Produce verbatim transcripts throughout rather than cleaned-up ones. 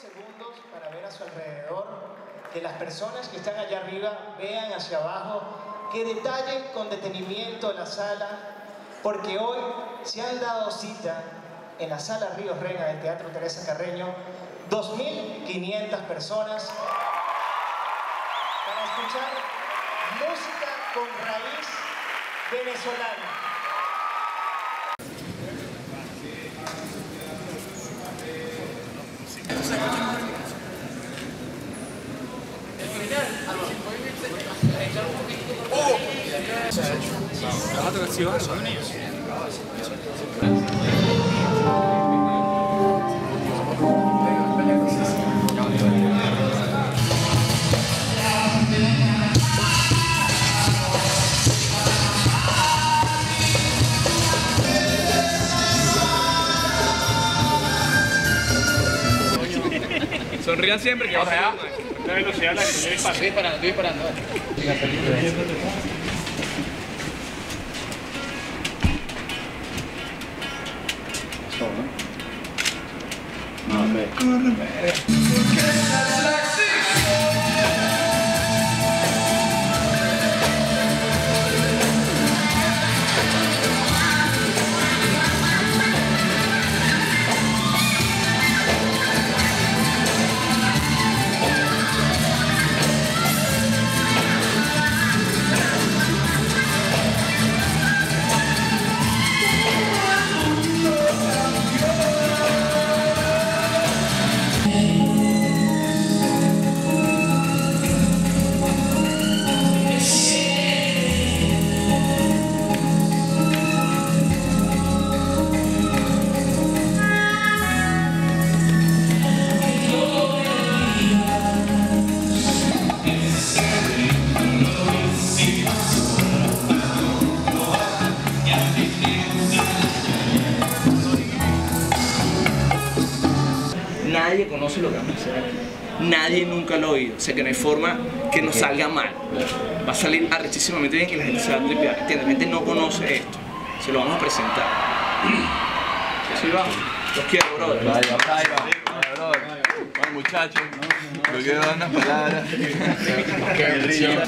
segundos para ver a su alrededor, que las personas que están allá arriba vean hacia abajo, que detallen con detenimiento la sala, porque hoy se han dado cita en la Sala Ríos Reyna del Teatro Teresa Carreño dos mil quinientas personas para escuchar música con raíz venezolana. Sonrían siempre que o sea, la velocidad a la que estoy disparando, estoy disparando. Nadie conoce lo que vamos a hacer aquí. Nadie nunca lo ha oído. O sea que no hay forma que nos salga mal. Va a salir arrechísimamente bien y la gente se va a tripear. La gente no conoce esto. Se lo vamos a presentar. Así vamos. Los quiero, brother. Vaya, vaya, vaya. Bueno, muchachos, yo quiero dar unas palabras. Qué río.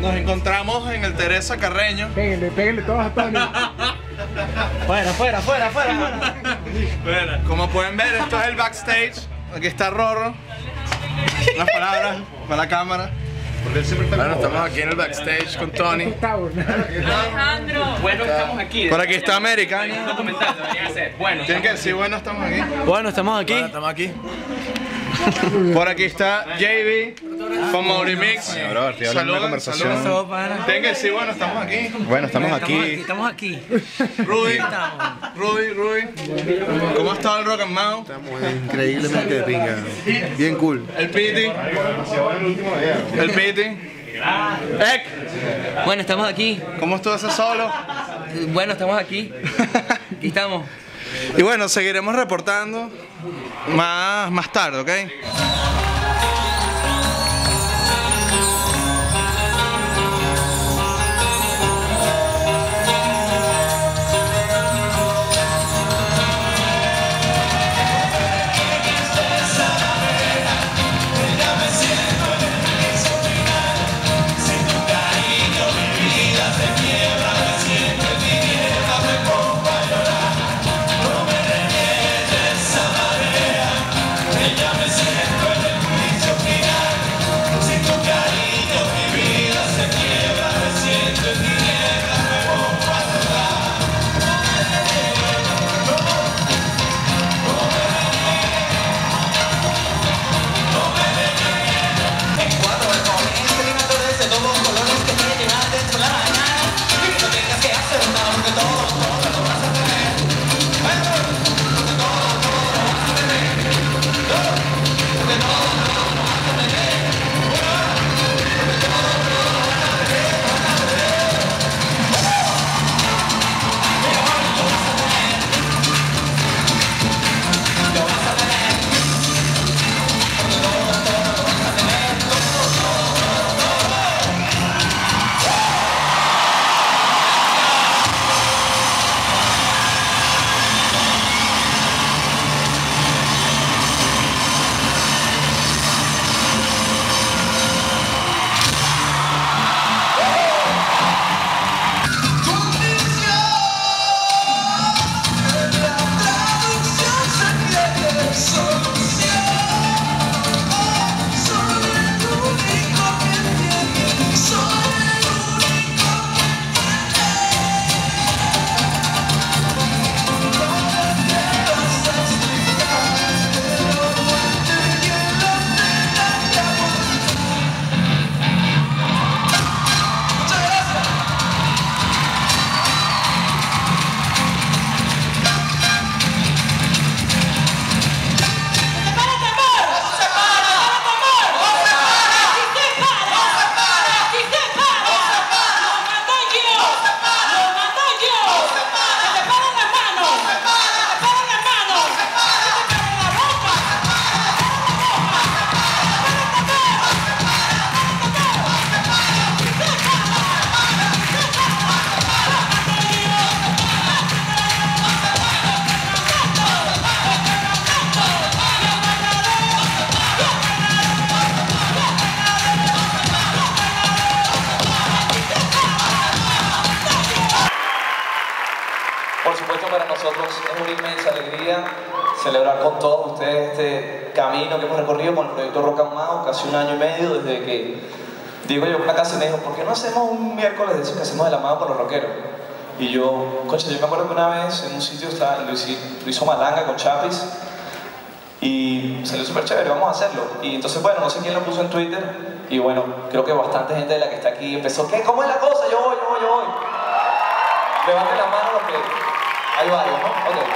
Nos encontramos en el Teresa Carreño. Péguenle, péguenle todos a Tony. Fuera, fuera, fuera, fuera. Como pueden ver, esto es el backstage. Aquí está Rorro. Unas palabras para la cámara. Porque él siempre está bueno, estamos aquí en el backstage con Tony. Alejandro. Bueno, estamos aquí. Por aquí está América. Tienen que decir, bueno, estamos aquí. Bueno, estamos aquí. Bueno, estamos aquí. Por aquí está J B con Maurimix. Saludos, saludos. Tenga, sí, bueno, estamos aquí. Bueno, estamos aquí. Estamos aquí. Rudy, Rudy, Rudy. ¿Cómo ha estado el Rock and Mau? Estamos increíblemente de pinga. Bien cool. El Piti. El Piti. Ek. Bueno, estamos aquí. ¿Cómo estuvo ese solo? Bueno, estamos aquí. Aquí estamos. Y bueno, seguiremos reportando más, más tarde, ¿ok? Celebrar con todos ustedes este camino que hemos recorrido con el proyecto Rock and Mau, casi un año y medio desde que Diego llegó a casa y me dijo, ¿por qué no hacemos un miércoles de esos que hacemos de la mano con los rockeros? Y yo, concha, yo me acuerdo que una vez en un sitio estaba, lo, hizo, lo hizo Malanga con Chapis y salió súper chévere, vamos a hacerlo. Y entonces, bueno, no sé quién lo puso en Twitter y bueno, creo que bastante gente de la que está aquí empezó, ¿qué? ¿Cómo es la cosa? Yo voy, yo voy, yo voy. Levanten la mano los que... Ahí va, ¿no? Ok.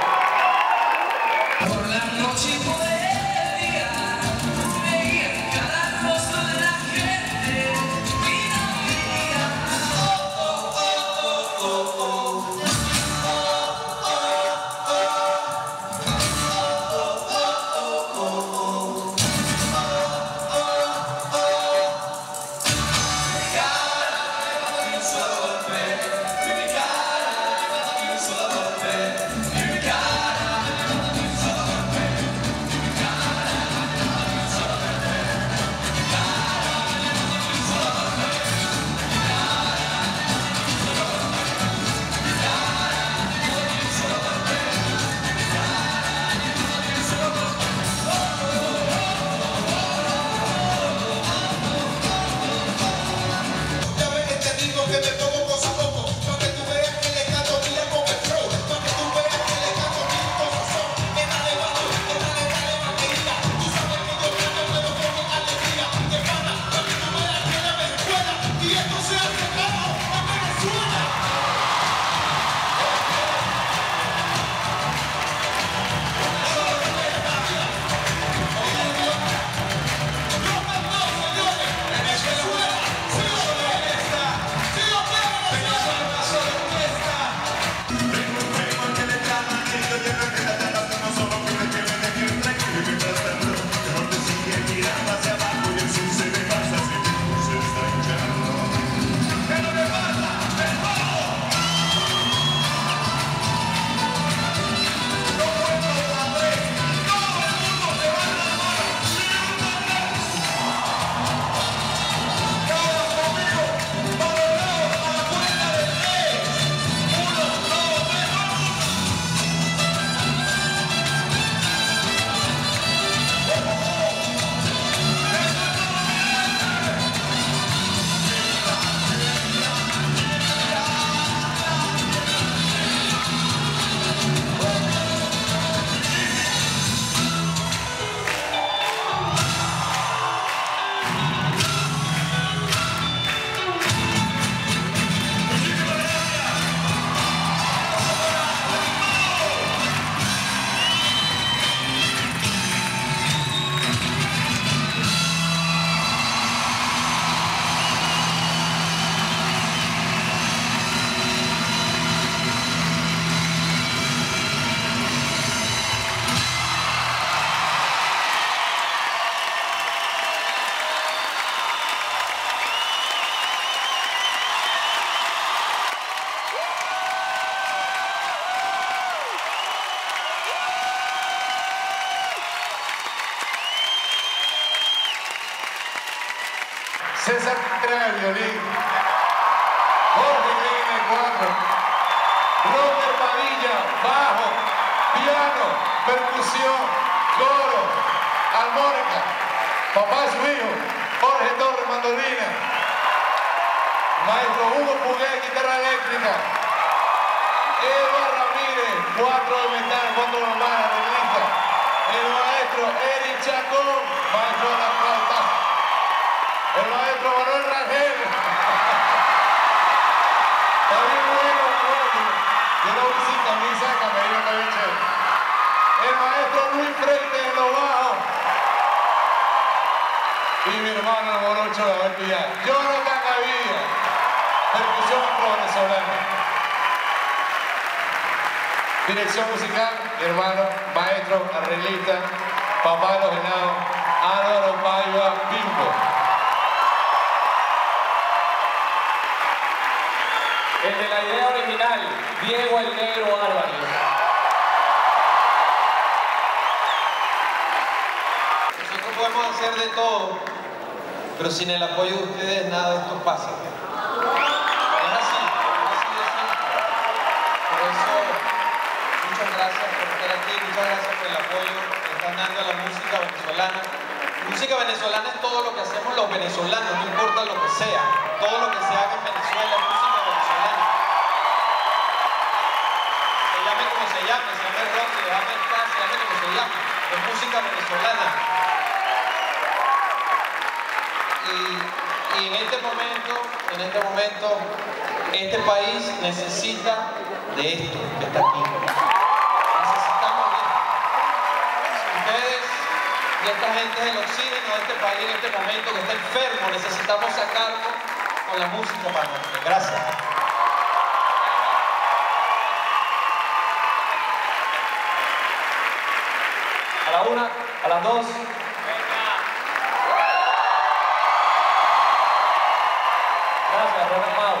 César entrena el violín, Jorge Glem en el cuatro, Rodner Padilla, bajo, piano, percusión, coro, armónica, papá su hijo, Jorge Torres, mandolina, maestro Hugo Fuguet, guitarra eléctrica, Edward Ramírez, cuatro de metal, cuatro de mala, de lista, el maestro Eric Chacón, maestro de la flauta, el maestro Manuel Rangel, también Hugo Fuguet, yo lo vi sin camisa, camello, cabello chévere, el maestro Luis Freites en los bajos, y mi hermano el Morocho de haber pillado, yo no te cabía, percusión pro-venezolana. Dirección musical, mi hermano, maestro, arreglista, papá de los venados, Álvaro Paiva Bimbo. El de la idea original, Diego el Negro Álvarez. Nosotros podemos hacer de todo, pero sin el apoyo de ustedes nada de esto pasa. Muchas gracias por el apoyo que están dando a la música venezolana. La música venezolana es todo lo que hacemos los venezolanos, no importa lo que sea. Todo lo que se haga en Venezuela es música venezolana. Se llame como se llame, se llame rock, se llame jazz, se llame como se llame. Es música venezolana. Y, y en este momento, en este momento, este país necesita de esto que está aquí. Y esta gente es el oxígeno de este país en este momento que está enfermo. Necesitamos sacarlo con la música, mano. Gracias. A la una, a las dos. Gracias, Rock Amado.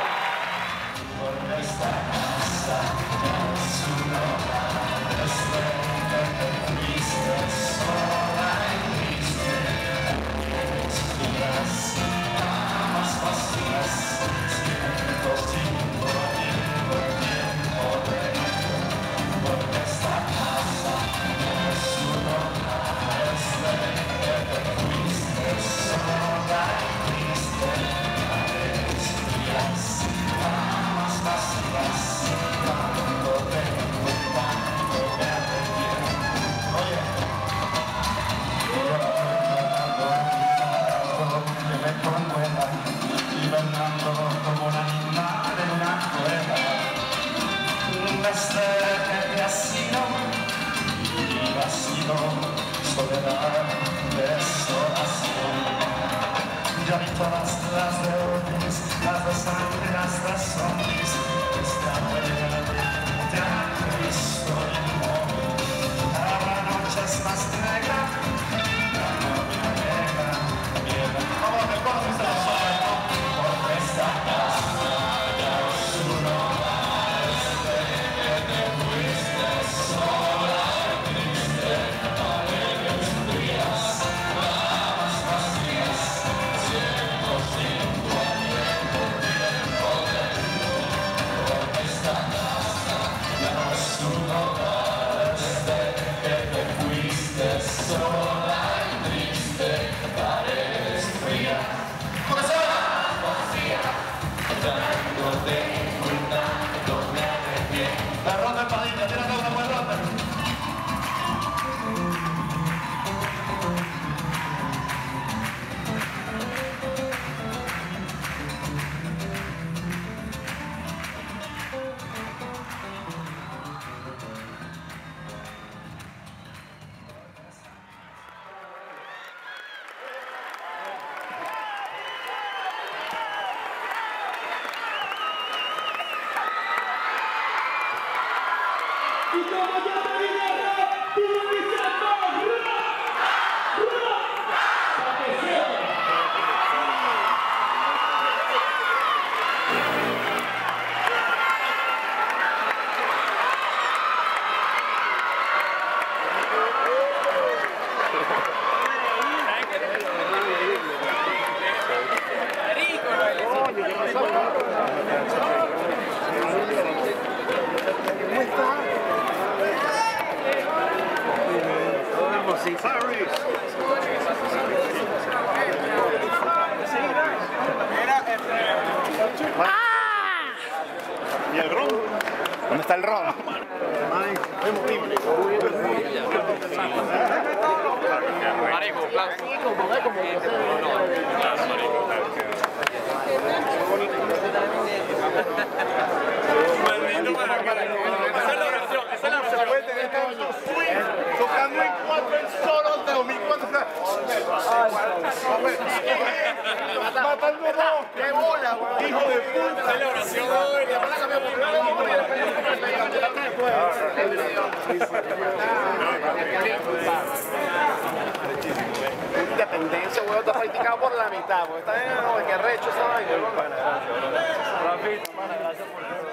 ¡Ah! ¿Y el ron? ¿Dónde está el ron? Marico, tocando en cuatro en solo de dos mil cuatro. Matando dos. ¡Qué bola, hijo de puta! Celebración hoy. Independencia, weón, está practicado por la mitad. Está en el que recho esa vaina. Rapito, hermana, gracias por